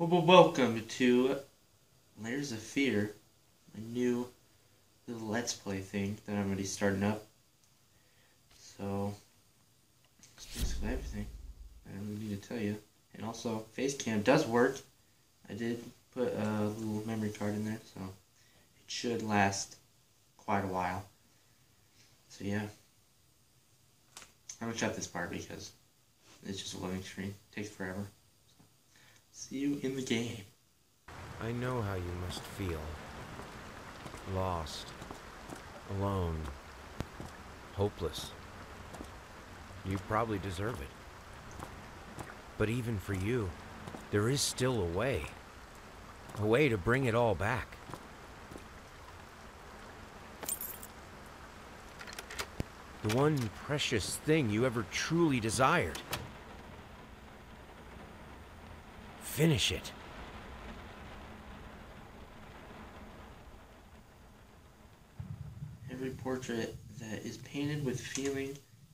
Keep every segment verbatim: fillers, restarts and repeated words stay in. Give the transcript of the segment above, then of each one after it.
Well, well, welcome to Layers of Fear, my new little Let's Play thing that I'm going to be starting up. So, that's basically everything I really need to tell you. And also, Facecam does work. I did put a little memory card in there, so it should last quite a while. So, yeah. I'm going to shut this part because it's just a loading screen. It takes forever. So, see you in the game. I know how you must feel. Lost. Alone. Hopeless. You probably deserve it. But even for you, there is still a way. A way to bring it all back. The one precious thing you ever truly desired. Finish it. Every portrait that is painted with feeling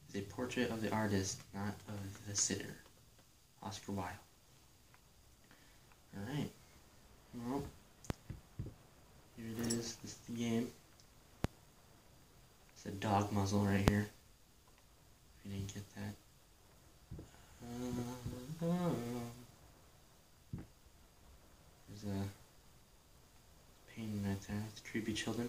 is a portrait of the artist, not of the sitter. Oscar Wilde. Alright. Well, here it is. This is the game. The dog muzzle right here. If you didn't get that. Uh, oh. There's a painting right there. It's creepy children.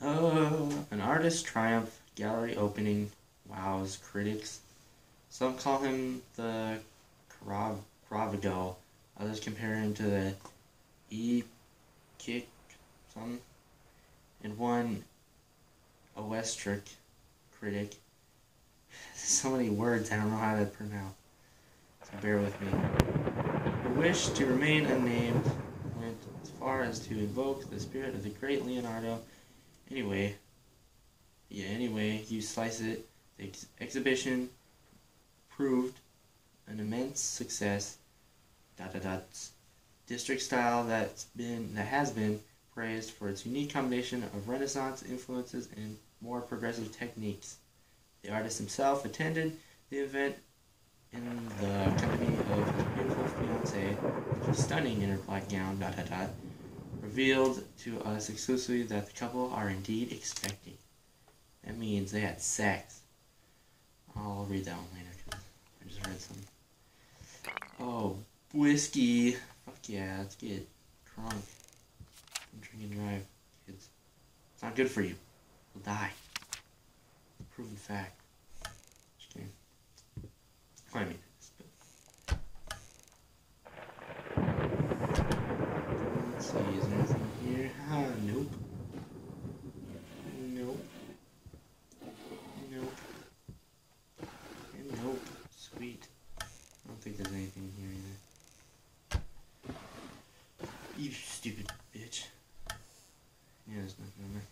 Oh, an artist's triumph. Gallery opening. Wows critics. Some call him the Carab. Bravago. Others compare him to the E. Kick, something. And one, a Westric critic. So many words, I don't know how to pronounce. So bear with me. The wish to remain unnamed went as far as to invoke the spirit of the great Leonardo. Anyway, yeah, anyway, you slice it. The ex exhibition proved an immense success, dot dot dot, district style that's been that has been praised for its unique combination of Renaissance influences and more progressive techniques. The artist himself attended the event in the company of his beautiful fiancée, which was stunning in her black gown, dot dot dot, revealed to us exclusively that the couple are indeed expecting. That means they had sex. I'll read that one later because I just read some. Oh, whiskey. Fuck yeah, let's get drunk. Don't drink and drive, kids. It's not good for you. You'll die. Proven fact. Just kidding. Well, I mean, it's but... Let's see, is there anything here? Ah, nope. Nope. Nope. And nope. Sweet. I don't think there's anything here either. You stupid bitch. Yeah, there's nothing on there.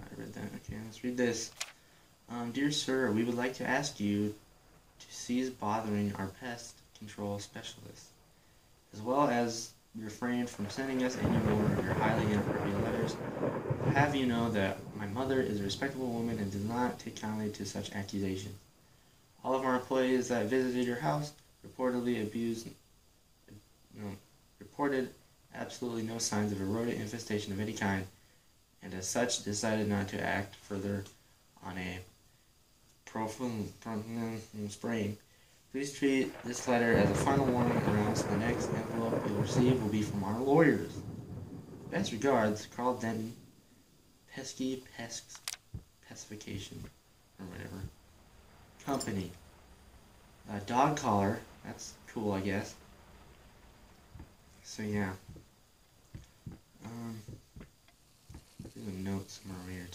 Oh, I read that. Okay, let's read this. Um, dear sir, we would like to ask you to cease bothering our pest control specialist, as well as refrain from sending us any more of your highly inappropriate letters. I'll have you know that my mother is a respectable woman and does not take kindly to such accusations. All of our employees that visited your house reportedly abused, no, reported absolutely no signs of a rodent infestation of any kind, and as such decided not to act further on a profound spraying. Please treat this letter as a final warning, or else the next envelope you'll receive will be from our lawyers. Best regards, Carl Denton, Pesky Pescification, or whatever, company. Uh, dog collar, that's cool, I guess. So, yeah. Um, there's a note somewhere over here,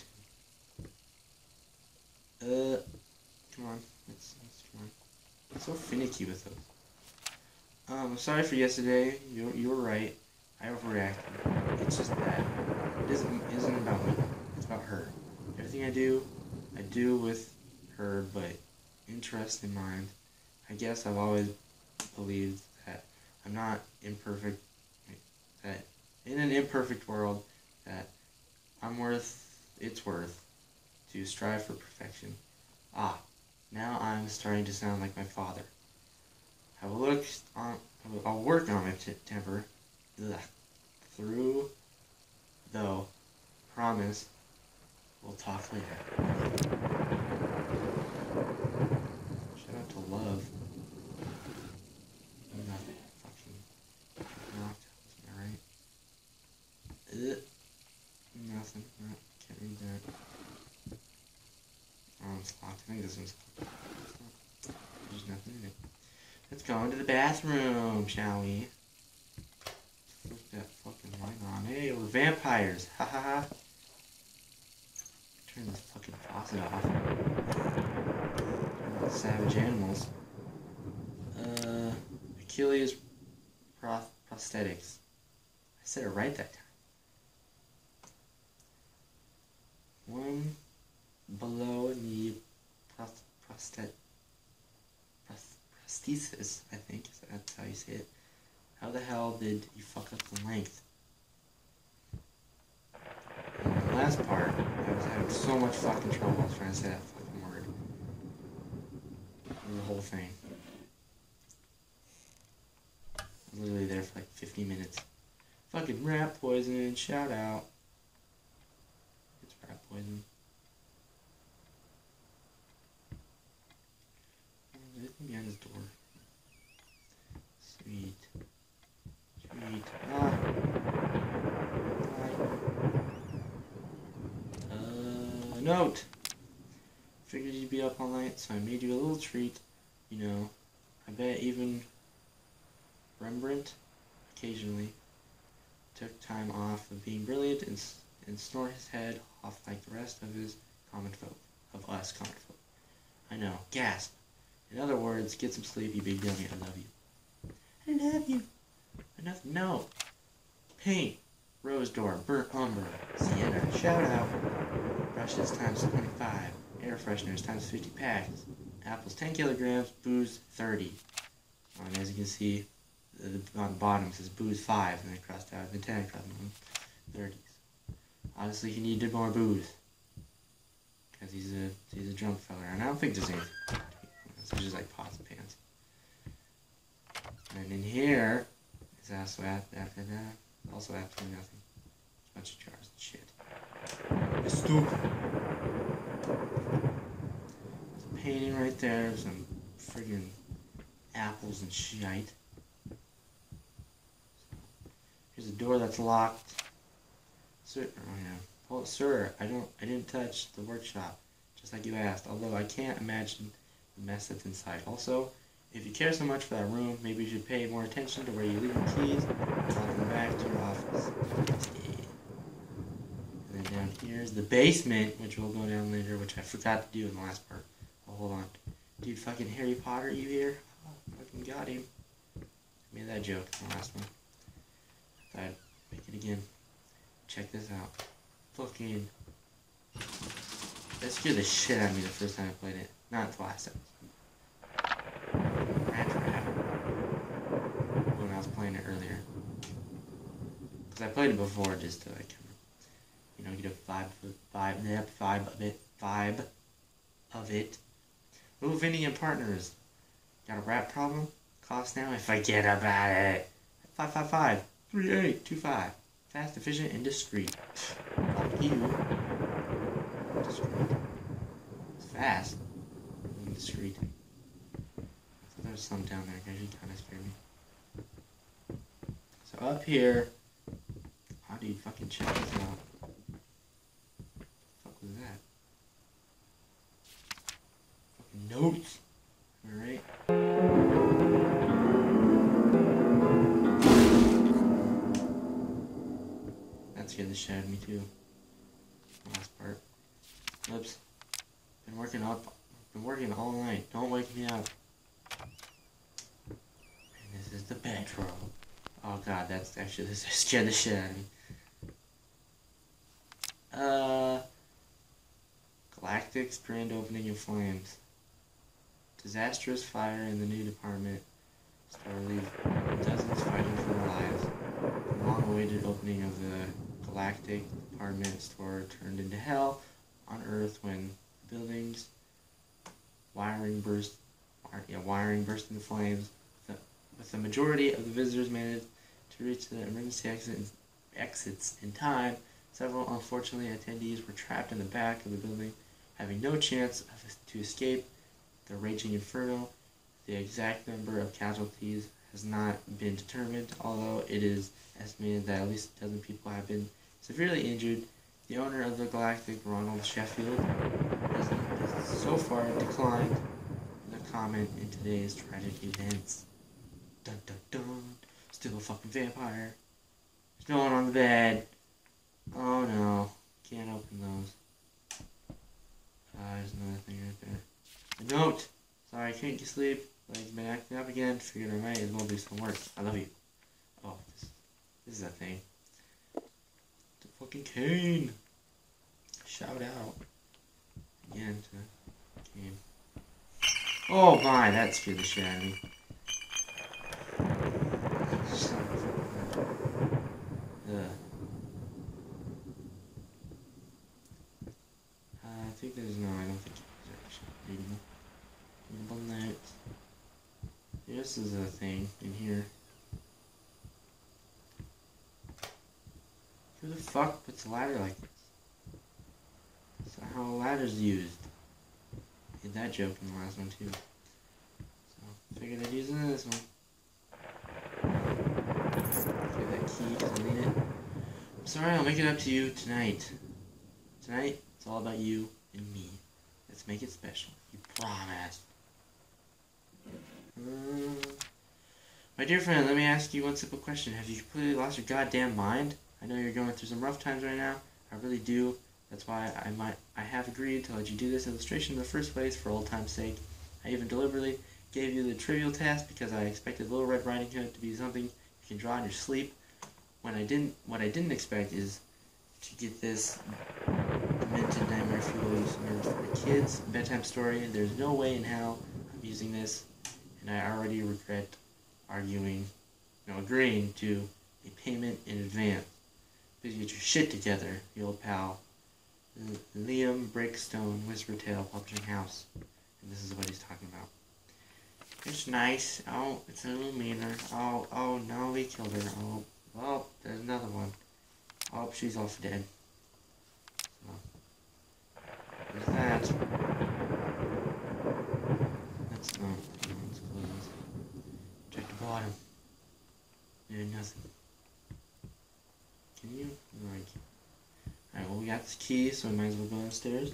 too. Uh, come on, let's, let's come on. So finicky with those. Um, I'm sorry for yesterday. You you were right. I overreacted. It's just that it isn't isn't about me. It's about her. Everything I do, I do with her, but interest in mind. I guess I've always believed that I'm not imperfect. That in an imperfect world, that I'm worth, it's worth, to strive for perfection. Ah, now I'm starting to sound like my father. I will look on, I'll work on my t temper, Ugh. through, though, promise, we'll talk later. Shout out to love. Nothing. Fucking knocked. Isn't that right? Ugh. Nothing. No, can't read that. Oh, it's locked. I think this one's locked. There's nothing in it. Let's go into the bathroom, shall we? Flip that fucking light on. Hey, we're vampires! Ha ha ha! Turn this fucking faucet off. Savage animals. Uh, Achilles proth prosthetics. I said it right that time. One below knee proth prosthet. Prosthesis, I think, that's how you say it. How the hell did you fuck up the length? And the last part, I was having so much fucking trouble, I was trying to say that fucking word. The whole thing. I was literally there for like fifty minutes. Fucking rat poison, shout out. It's rat poison. There's anything behind this door? Sweet. Sweet. Ah. Ah. Uh, note! Figured you'd be up all night, so I made you a little treat. You know, I bet even Rembrandt occasionally took time off of being brilliant and, and snore his head off like the rest of his common folk. Of us common folk. I know. Gasp! In other words, get some sleep, you big dummy. I love you. I didn't have you. Enough? No. Paint. Rose door. Burnt umber. Sienna. Shout out. Brushes times twenty-five. Air fresheners times fifty packs. Apples ten kilograms. Booze thirty. And as you can see, the, on the bottom it says booze five. And then I crossed out the ten. I crossed out thirties. Honestly, he needed more booze. Because he's a, he's a drunk fella. And I don't think there's anything. So just like pots and pans. And in here is also after that, also absolutely nothing. A bunch of jars and shit. It's stupid. There's a painting right there of some friggin' apples and shite. Here's a door that's locked. Sir, oh yeah. Oh, sir, I don't, I didn't touch the workshop, just like you asked. Although I can't imagine the mess that's inside. Also, if you care so much for that room, maybe you should pay more attention to where you leave the keys and lock them back to your office. And then down here is the basement, which we'll go down later, which I forgot to do in the last part. Oh, hold on. Dude, fucking Harry Potter, you here? Oh, fucking got him. I made that joke in the last one. I thought I'd make it again. Check this out. Fucking... that scared the shit out of me the first time I played it. Not the last episode. Rat trap. When I was playing it earlier. Because I played it before just to like, you know, get a vibe, vibe, vibe of it, vibe of it. Little Vinny and partners. Got a rat problem? Coughs now and forget about it. five five five. three eight two five. Fast, efficient, and discreet. Fuck you. Discreet. It's fast. The street. There's some down there, guys. You kind of scared me. So up here, how do you fucking check this out? What the fuck was that? Fucking notes. All right. That scared the shit out of me too. Last part. Oops. Been working up. Been working all night. Don't wake me up. And this is the bedroom. Oh god, that's actually this scared the shit out of me. Uh, Galactic's grand opening in flames. Disastrous fire in the new department. Star leaves dozens fighting for their lives. The long-awaited opening of the Galactic department store turned into hell on Earth when buildings, wiring burst, yeah, wiring burst into flames, with the, with the majority of the visitors managed to reach the emergency exit, exits in time. Several unfortunate attendees were trapped in the back of the building, having no chance of, to escape the raging inferno. The exact number of casualties has not been determined, although it is estimated that at least a dozen people have been severely injured. The owner of the Galactic, Ronald Sheffield, has, has so far declined the comment in today's tragic events. Dun dun dun, still a fucking vampire. There's no one on the bed. Oh no, can't open those. Uh, there's another thing right there. A note! Sorry, I can't get sleep. Legs been acting up again. Figured I might as well do some work. I love you. Oh, this, this is a thing. It's a fucking cane! Shout out. Again to the game. Oh my, that scared the shit out of me. This is a thing in here. Who the fuck puts a ladder like this? That's not how a ladder's used. I did that joke in the last one too. So, figured I'd use it in this one. Get that key because I need it. I'm sorry, I'll make it up to you tonight. Tonight, it's all about you and me. Let's make it special. You promised. Um, my dear friend, let me ask you one simple question. Have you completely lost your goddamn mind? I know you're going through some rough times right now. I really do. That's why I might I have agreed to let you do this illustration in the first place for old time's sake. I even deliberately gave you the trivial task because I expected Little Red Riding Hood to be something you can draw in your sleep. When I didn't what I didn't expect is to get this demented nightmare fueled for the kids bedtime story. There's no way in hell I'm using this. And I already regret arguing, no, agreeing to a payment in advance. Please get your shit together, your old pal. L Liam Brickstone, Whisper Tail Publishing House. And this is what he's talking about. It's nice. Oh, it's a little meaner. Oh, oh, no, we killed her. Oh, well, there's another one. Oh, she's off dead. So, there's that. That's not... Check the bottom. There's nothing. Can you? No, I can't. Alright, well, we got this key, so we might as well go downstairs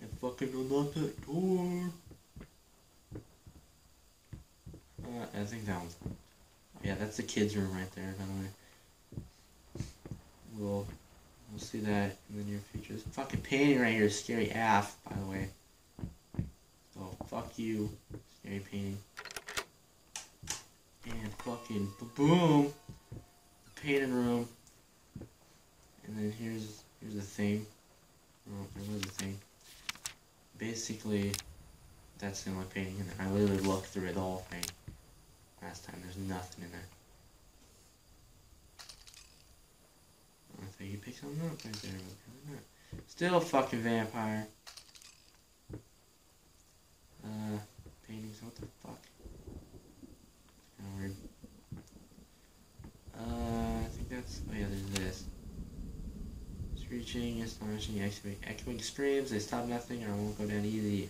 and fucking unlock that door. Uh, I think that one's locked. Oh, yeah, that's the kids' room right there, by the way. We'll, we'll see that in the near future. This fucking painting right here is scary A F, by the way. So, fuck you, scary painting. And fucking boom, the painting room. And then here's here's the thing. Oh, there was a thing. Basically, that's the only painting in there. I literally looked through it the whole thing last time. There's nothing in there. I thought you picked something up right there, but not. Still a fucking vampire. Uh, paintings. What the fuck? Weird. Uh, I think that's. Oh, yeah, there's this. Screeching, astonishing, echoing screams. They stop nothing, and I won't go down easy.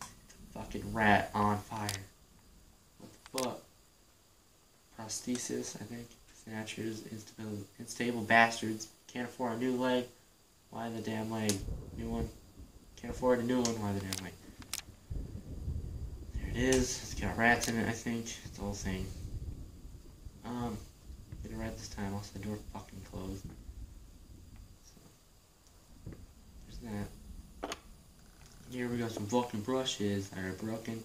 It's a fucking rat on fire. What the fuck? Prosthesis, I think. Snatchers, instabil instable bastards. Can't afford a new leg. Why the damn leg? New one. Can't afford a new one. Why the damn leg? It is. It's got rats in it, I think. It's the whole thing. Um, get it right this time, also the door fucking closed. So, there's that. Here we got some fucking brushes that are broken.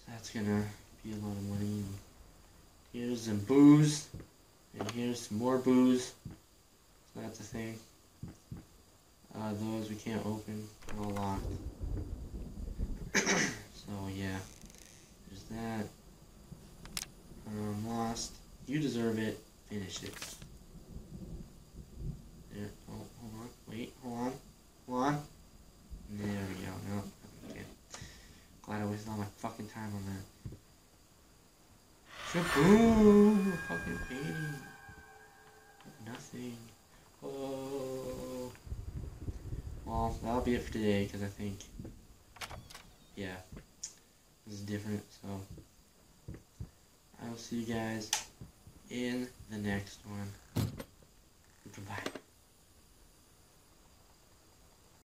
So that's gonna be a lot of money. Here's some booze. And here's some more booze. So that's the thing. Uh, those we can't open. They're all locked. So yeah, there's that. I'm um, lost. You deserve it. Finish it. fucking time on that. Shaboom! Fucking painting. Nothing. Oh. Well, that'll be it for today, because I think, yeah, this is different, so I will see you guys in the next one.